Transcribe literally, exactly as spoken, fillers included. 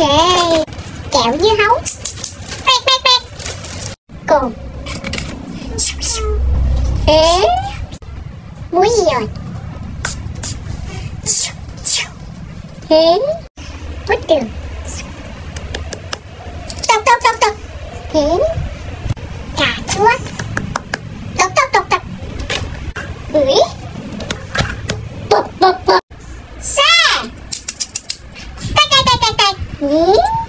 Kẹo, kẹo dưa hấu. Bẹt bẹt bẹt. Cồn. Ế. Muối gì rồi? Ế. Quýt đường. Tộc tộc tộc tộc. Ế. Cà chua. Tộc tộc tộc tộc. Ưỡi. Bập bập bập. Sa. Tạch tạch tạch tạch tạch. Ưỡi.